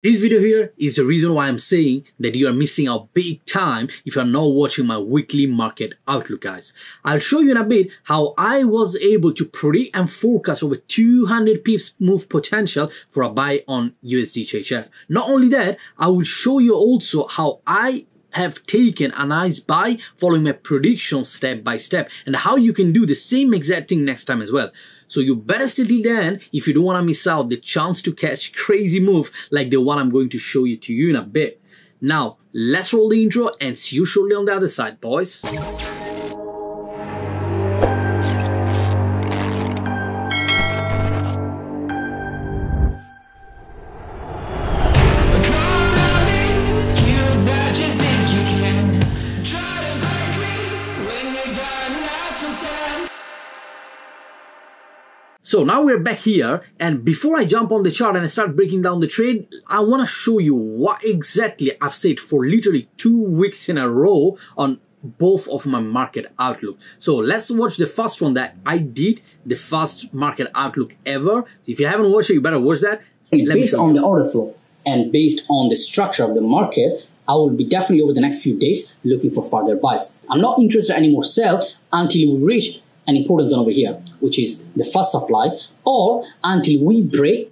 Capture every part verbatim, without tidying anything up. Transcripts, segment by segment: This video here is the reason why I'm saying that you are missing out big time if you are not watching my weekly market outlook, guys. I'll show you in a bit how I was able to predict and forecast over two hundred pips move potential for a buy on U S D C H F. Not only that, I will show you also how I have taken a nice buy following my prediction step by step and how you can do the same exact thing next time as well. So you better stay till the end if you don't want to miss out the chance to catch crazy move like the one I'm going to show you to you in a bit. Now, let's roll the intro and see you shortly on the other side, boys. So now we're back here, and before I jump on the chart and I start breaking down the trade, I want to show you what exactly I've said for literally two weeks in a row on both of my market outlook. So let's watch the first one that I did, the first market outlook ever. If you haven't watched it, you better watch that. Let based on the order flow and based on the structure of the market, I will be definitely over the next few days looking for further buys. I'm not interested in any more sell until we reach an important zone over here, which is the first supply, or until we break.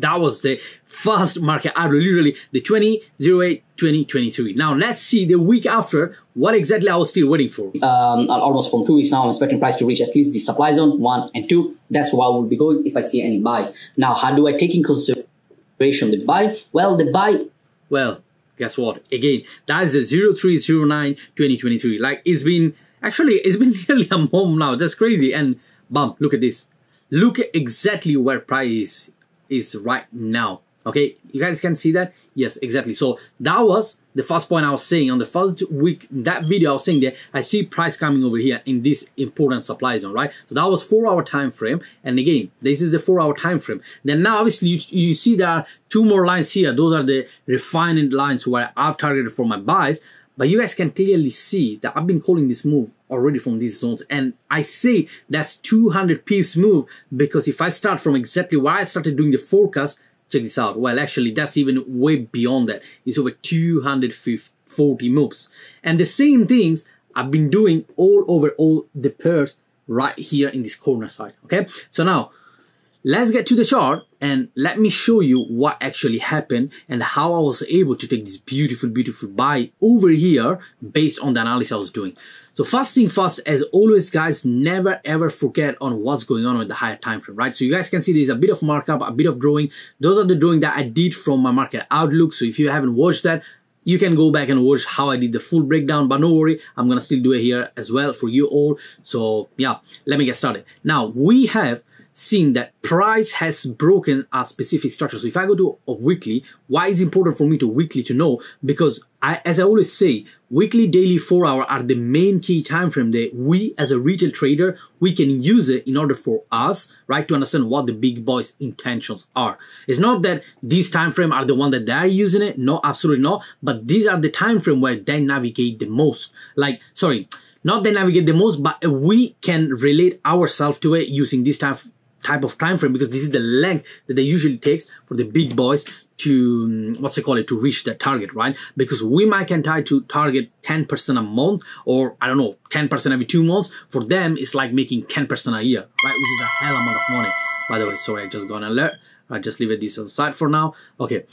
That was the first market outlook, literally the twenty oh eight twenty twenty-three. Now let's see the week after what exactly I was still waiting for. Um, almost from two weeks now, I'm expecting price to reach at least the supply zone one and two. That's where I will be going if I see any buy. Now, how do I take in consideration the buy? Well, the buy, well, guess what? Again, that is the three oh nine twenty twenty-three. Like it's been. Actually, it's been nearly a month now. That's crazy. And bam, look at this. Look at exactly where price is, is right now. Okay, you guys can see that? Yes, exactly. So that was the first point I was saying on the first week, that video I was saying that I see price coming over here in this important supply zone, right? So that was four hour time frame. And again, this is the four hour time frame. Then now obviously you, you see there are two more lines here. Those are the refined lines where I've targeted for my buys. But you guys can clearly see that I've been calling this move already from these zones, and I say that's two hundred pips move because if I start from exactly where I started doing the forecast, check this out. Well, actually, that's even way beyond that. It's over two hundred forty moves, and the same things I've been doing all over all the pairs right here in this corner side. Okay, so now let's get to the chart and let me show you what actually happened and how I was able to take this beautiful, beautiful buy over here based on the analysis I was doing. So first thing first, as always, guys, never ever forget on what's going on with the higher time frame, right? So you guys can see there's a bit of markup, a bit of drawing. Those are the drawing that I did from my market outlook. So if you haven't watched that, you can go back and watch how I did the full breakdown, but no worry, I'm gonna still do it here as well for you all. So yeah, let me get started. Now we have seeing that price has broken a specific structure. So if I go to a weekly, why is it important for me to weekly to know? Because I, as I always say, weekly, daily, four hour are the main key time frame that we as a retail trader, we can use it in order for us, right, to understand what the big boys' intentions are. It's not that these time frame are the one that they're using it. No, absolutely not. But these are the time frame where they navigate the most. Like, sorry, not they navigate the most, but we can relate ourselves to it using this time type of time frame, because this is the length that they usually takes for the big boys to, what's it called it, to reach their target, right? Because we might can try to target ten percent a month, or I don't know, ten percent every two months. For them, it's like making ten percent a year, right? Which is a hell amount of money. By the way, sorry, I just got an alert. I just leave it this aside for now. Okay,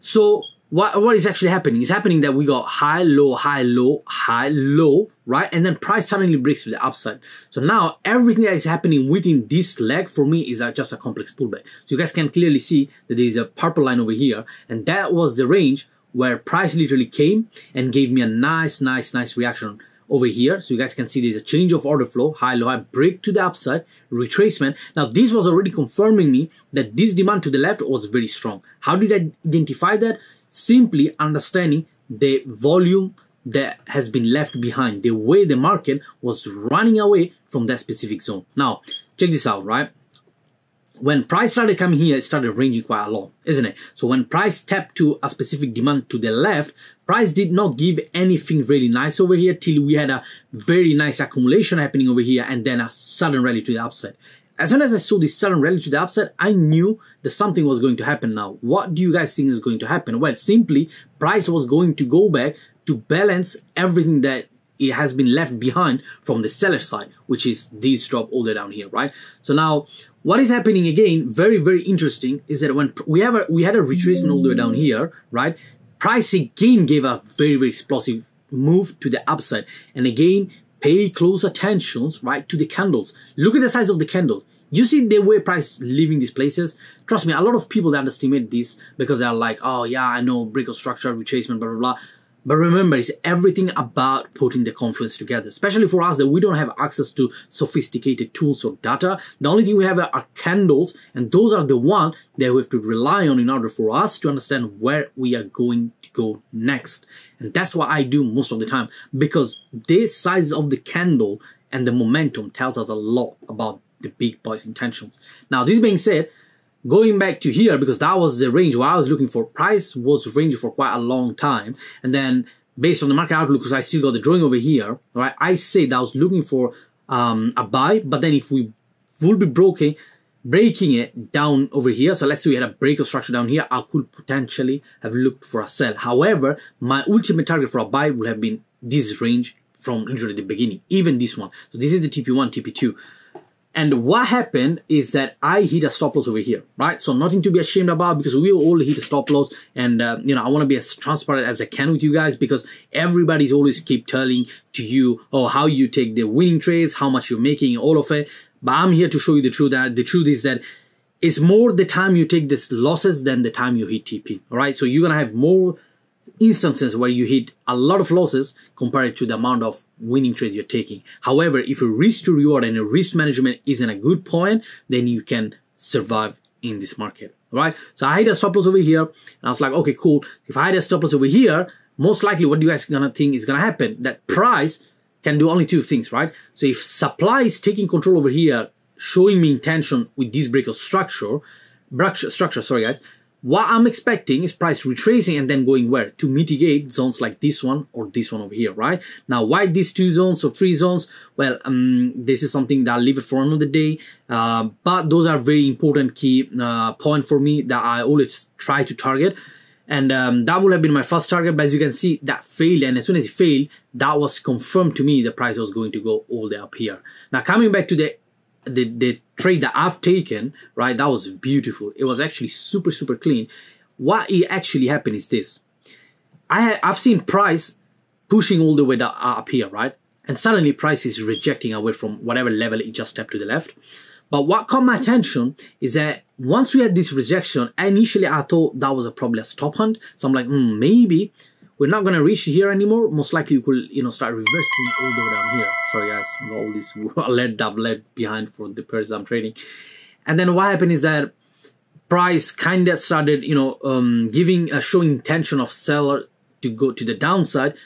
so What, what is actually happening? It's happening that we got high, low, high, low, high, low, right? And then price suddenly breaks to the upside. So now everything that is happening within this leg for me is just a complex pullback. So you guys can clearly see that there is a purple line over here, and that was the range where price literally came and gave me a nice, nice, nice reaction over here. So you guys can see there's a change of order flow, high, low, high, break to the upside, retracement. Now this was already confirming me that this demand to the left was very strong. How did I identify that? Simply understanding the volume that has been left behind, the way the market was running away from that specific zone. Now, check this out, right? When price started coming here, it started ranging quite a lot, isn't it? So when price tapped to a specific demand to the left, price did not give anything really nice over here till we had a very nice accumulation happening over here and then a sudden rally to the upside. As soon as I saw this sudden rally to the upside, I knew that something was going to happen now. What do you guys think is going to happen? Well, simply price was going to go back to balance everything that it has been left behind from the seller side, which is these drop all the way down here, right? So now what is happening again, very, very interesting, is that when we have a, we had a retracement all the way down here, right? Price again gave a very, very explosive move to the upside. And again, pay close attention, right, to the candles. Look at the size of the candle. You see the way price leaving these places? Trust me, a lot of people underestimate this because they're like, oh yeah, I know, break of structure, retracement, blah, blah, blah. But remember, it's everything about putting the confluence together, especially for us that we don't have access to sophisticated tools or data. The only thing we have are candles, and those are the ones that we have to rely on in order for us to understand where we are going to go next. And that's what I do most of the time, because the size of the candle and the momentum tells us a lot about the big boys' intentions. Now, this being said, going back to here, because that was the range where I was looking for, price was ranging for quite a long time. And then based on the market outlook, because I still got the drawing over here, right? I said I was looking for um, a buy, but then if we would be broken, breaking it down over here. So let's say we had a break of structure down here, I could potentially have looked for a sell. However, my ultimate target for a buy would have been this range from literally the beginning, even this one. So this is the T P one, T P two. And what happened is that I hit a stop loss over here, right? So nothing to be ashamed about, because we all hit a stop loss. And, uh, you know, I want to be as transparent as I can with you guys, because everybody's always keep telling to you, oh, how you take the winning trades, how much you're making, all of it. But I'm here to show you the truth. That the truth is that it's more the time you take these losses than the time you hit T P, all right? So you're going to have more instances where you hit a lot of losses compared to the amount of winning trade you're taking. However, if your risk to reward and your risk management isn't a good point, then you can survive in this market, right? So I had a stop loss over here, and I was like, okay, cool. If I had a stop loss over here, most likely what do you guys gonna think is gonna happen? That price can do only two things, right? So if supply is taking control over here, showing me intention with this break of structure, structure, sorry guys, what I'm expecting is price retracing and then going where? To mitigate zones like this one or this one over here, right? Now, why these two zones or three zones? Well, um, this is something that I'll leave it for another day. Uh, but those are very important key uh, point for me that I always try to target. And um, that would have been my first target. But as you can see, that failed. And as soon as it failed, that was confirmed to me the price was going to go all the way up here. Now, coming back to the The, the trade that I've taken, right, that was beautiful. It was actually super, super clean. What it actually happened is this. I ha I've seen price pushing all the way down, uh, up here, right? And suddenly price is rejecting away from whatever level it just stepped to the left. But what caught my attention is that once we had this rejection, initially I thought that was a, probably a stop hunt. So I'm like, mm, maybe we're not going to reach here anymore. Most likely, you could, you know, start reversing all the way down here. Sorry, guys, I've got all this lead that I've left behind for the pairs I'm trading. And then what happened is that price kind of started, you know, um, giving a showing intention of seller to go to the downside,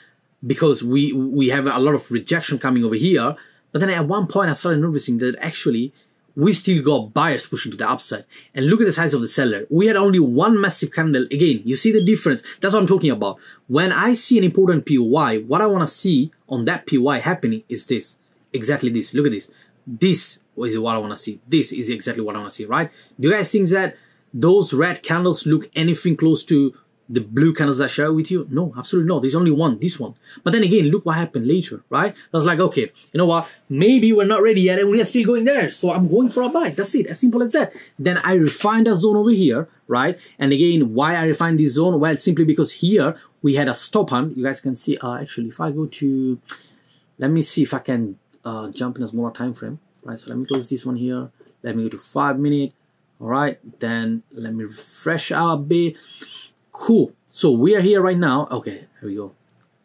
because we we have a lot of rejection coming over here. But then at one point, I started noticing that actually we still got buyers pushing to the upside. And look at the size of the seller. We had only one massive candle. Again, you see the difference. That's what I'm talking about. When I see an important P Y, what I want to see on that P Y happening is this. Exactly this. Look at this. This is what I want to see. This is exactly what I want to see, right? Do you guys think that those red candles look anything close to the blue candles that I share with you? No, absolutely not. There's only one, this one. But then again, look what happened later, right? I was like, okay, you know what? Maybe we're not ready yet and we are still going there. So I'm going for a buy. That's it, as simple as that. Then I refined a zone over here, right? And again, why I refined this zone? Well, simply because here we had a stop hunt. You guys can see, uh, actually, if I go to, let me see if I can uh, jump in a smaller time frame, right? So let me close this one here. Let me go to five minute, all right? Then let me refresh out a bit. Cool, so we are here right now. Okay, here we go.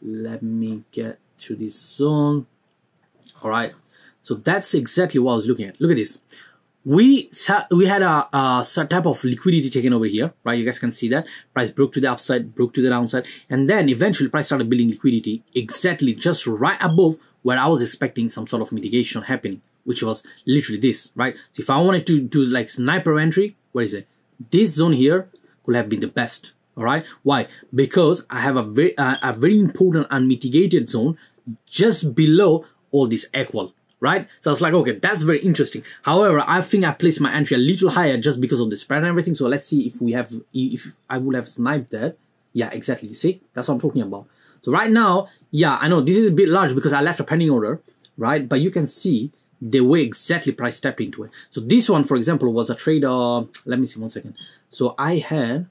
Let me get to this zone. All right, so that's exactly what I was looking at. Look at this. We we had a, a type of liquidity taken over here, right? You guys can see that. Price broke to the upside, broke to the downside. And then eventually price started building liquidity exactly just right above where I was expecting some sort of mitigation happening, which was literally this, right? So if I wanted to do like sniper entry, where is it? This zone here could have been the best. All right. Why? Because I have a very, uh, a very important unmitigated zone just below all this equal. right? So I was like, okay, that's very interesting. However, I think I placed my entry a little higher just because of the spread and everything. So let's see if we have, if I would have sniped that. Yeah, exactly. You see, that's what I'm talking about. So right now, yeah, I know this is a bit large because I left a pending order, right? But you can see the way exactly price stepped into it. So this one, for example, was a trade of, let me see one second. So I had,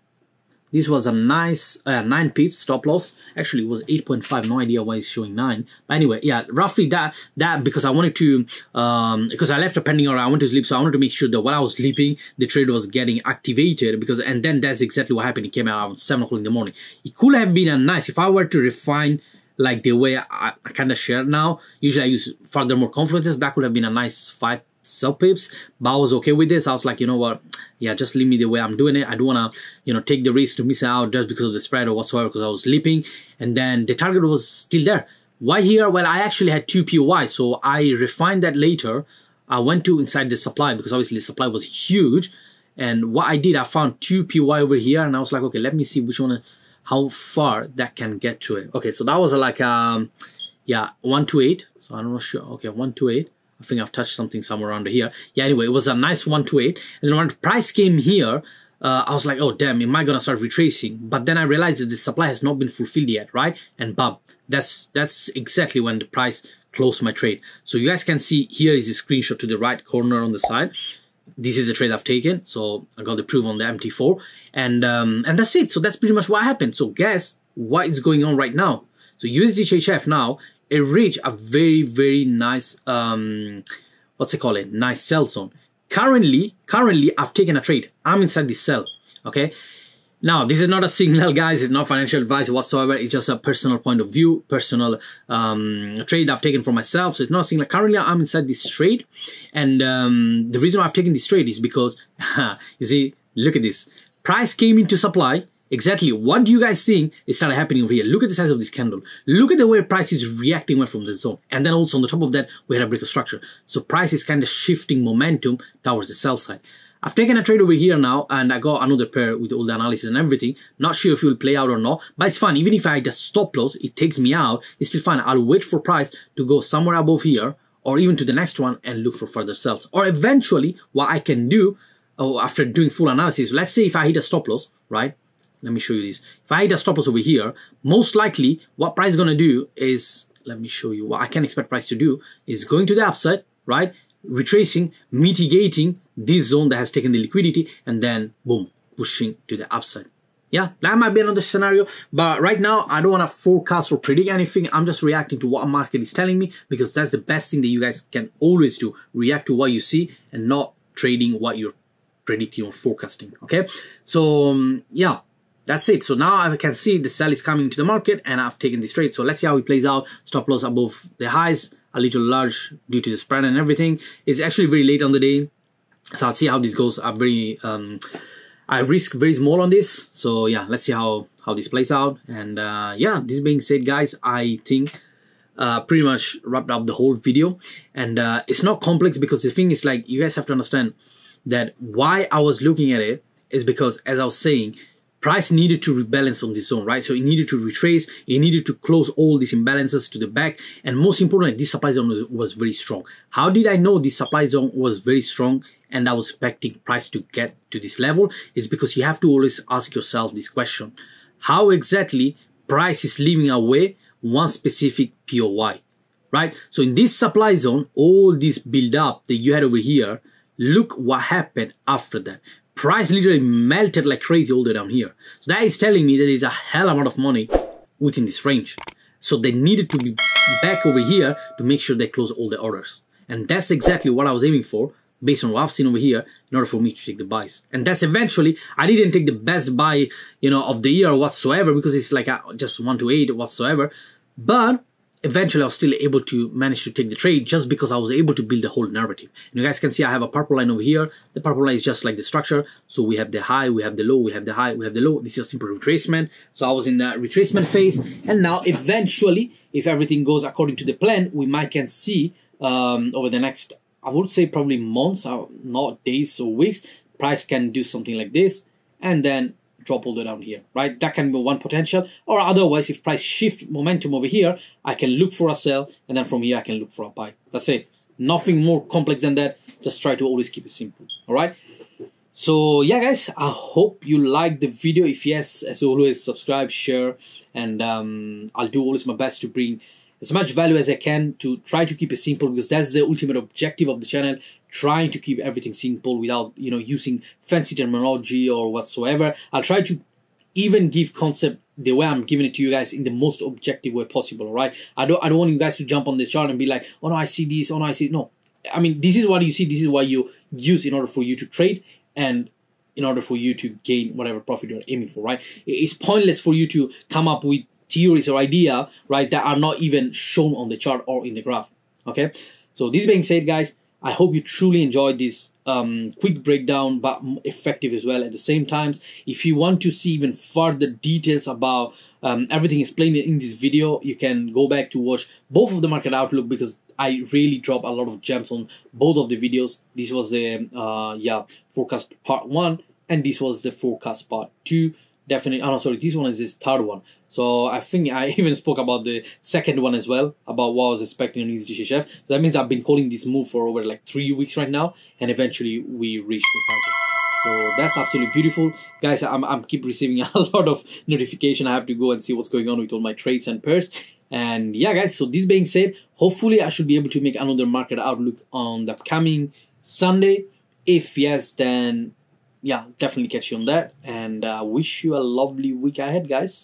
this was a nice uh, nine pips stop loss. Actually, it was eight point five. No idea why it's showing nine. But anyway, yeah, roughly that, that because I wanted to, um, because I left a pending order, I wanted to sleep. So I wanted to make sure that while I was sleeping, the trade was getting activated because, and then that's exactly what happened. It came out at seven o'clock in the morning. It could have been a nice, if I were to refine like the way I, I kind of share now, usually I use furthermore confluences. That could have been a nice five sub pips, but I was okay with this. I was like, you know what? Yeah, just leave me the way I'm doing it. I don't want to, you know, take the risk to miss out just because of the spread or whatsoever, because I was sleeping. And then the target was still there. Why here? Well, I actually had two P O I, so I refined that later. I went to inside the supply because obviously the supply was huge. And what I did, I found two P O I over here, and I was like, okay, let me see which one, how far that can get to it. Okay, so that was like, um, yeah, one two eight. So I'm not sure. Okay, one two eight. I think I've touched something somewhere around here. Yeah, anyway, it was a nice one two eight. And then when the price came here, uh, I was like, oh, damn, am I going to start retracing? But then I realized that the supply has not been fulfilled yet, right? And bam, that's, that's exactly when the price closed my trade. So you guys can see here is a screenshot to the right corner on the side. This is a trade I've taken. So I got the proof on the M T four. And, um, and that's it. So that's pretty much what happened. So guess what is going on right now? So U S D C H F now, it reached a very, very nice, um, what's it called? It nice sell zone. Currently, currently, I've taken a trade. I'm inside this sell, okay? Now, this is not a signal, guys. It's not financial advice whatsoever. It's just a personal point of view, personal um, trade I've taken for myself. So it's not a signal. Currently, I'm inside this trade. And um, the reason I've taken this trade is because, you see, look at this. Price came into supply. Exactly what do you guys think is started happening over here? Look at the size of this candle. Look at the way price is reacting away from the zone. And then also on the top of that, we had a break of structure. So price is kind of shifting momentum towards the sell side. I've taken a trade over here now, and I got another pair with all the analysis and everything. Not sure if it will play out or not, but it's fine. Even if I had a stop loss, it takes me out. It's still fine. I'll wait for price to go somewhere above here or even to the next one and look for further sells. Or eventually what I can do oh, after doing full analysis, let's say if I hit a stop loss, right? Let me show you this. If I hit a stop loss over here, most likely what price is going to do is, let me show you what I can expect price to do, is going to the upside, right? Retracing, mitigating this zone that has taken the liquidity, and then boom, pushing to the upside. Yeah, that might be another scenario, but right now I don't want to forecast or predict anything. I'm just reacting to what market is telling me, because that's the best thing that you guys can always do. React to what you see and not trading what you're predicting or forecasting, okay? So um, yeah. That's it. So now I can see the sell is coming to the market, and I've taken this trade. So let's see how it plays out. Stop loss above the highs, a little large due to the spread and everything. It's actually very late on the day, so I'll see how this goes. I'm very, um, I risk very small on this. So yeah, let's see how, how this plays out. And uh, yeah, this being said, guys, I think uh, pretty much wrapped up the whole video. And uh, it's not complex, because the thing is, like, you guys have to understand that why I was looking at it is because, as I was saying, price needed to rebalance on this zone, right? So it needed to retrace, it needed to close all these imbalances to the back. And most importantly, this supply zone was very strong. How did I know this supply zone was very strong and I was expecting price to get to this level? Is because you have to always ask yourself this question. How exactly price is leaving away one specific P O I, right? So in this supply zone, all this build up that you had over here, look what happened after that. Price literally melted like crazy all the way down here. So that is telling me that there's a hell amount of money within this range. So they needed to be back over here to make sure they close all the orders. And that's exactly what I was aiming for, based on what I've seen over here, in order for me to take the buys. And that's eventually, I didn't take the best buy, you know, of the year whatsoever, because it's like a, just one to eight whatsoever. But eventually I was still able to manage to take the trade, just because I was able to build the whole narrative. And you guys can see I have a purple line over here. The purple line is just like the structure. So we have the high, we have the low, we have the high, we have the low. This is a simple retracement. So I was in the retracement phase. And now eventually, if everything goes according to the plan, we might can see um, over the next, I would say probably months, not days or weeks, price can do something like this. And then drop all the way down here, right? That can be one potential. Or otherwise, if price shift momentum over here, I can look for a sell, and then from here I can look for a buy. That's it. nothing more complex than that. Just try to always keep it simple. All right. So yeah, guys, I hope you liked the video. If yes, as always, subscribe, share, and um, I'll do always my best to bring as much value as I can, to try to keep it simple, because that's the ultimate objective of the channel, trying to keep everything simple without, you know, using fancy terminology or whatsoever. I'll try to even give concept the way I'm giving it to you guys in the most objective way possible, all right? I don't, I don't want you guys to jump on the chart and be like, oh no, I see this, oh no, I see, no. I mean, this is what you see, this is what you use in order for you to trade and in order for you to gain whatever profit you're aiming for, right? It's pointless for you to come up with theories or idea, right, that are not even shown on the chart or in the graph, okay? So this being said, guys, I hope you truly enjoyed this um, quick breakdown, but effective as well at the same time. If you want to see even further details about um, everything explained in this video, you can go back to watch both of the market outlook, because I really drop a lot of gems on both of the videos. This was the uh, yeah forecast part one, and this was the forecast part two. Definitely, oh no, sorry, this one is this third one. So I think I even spoke about the second one as well, about what I was expecting on U S D C H F. So that means I've been calling this move for over like three weeks right now, and eventually we reached the target. So that's absolutely beautiful. Guys, I'm, I'm keep receiving a lot of notification. I have to go and see what's going on with all my trades and pairs. And yeah, guys, so this being said, hopefully I should be able to make another market outlook on the upcoming Sunday. If yes, then yeah, definitely catch you on that, and uh, wish you a lovely week ahead, guys.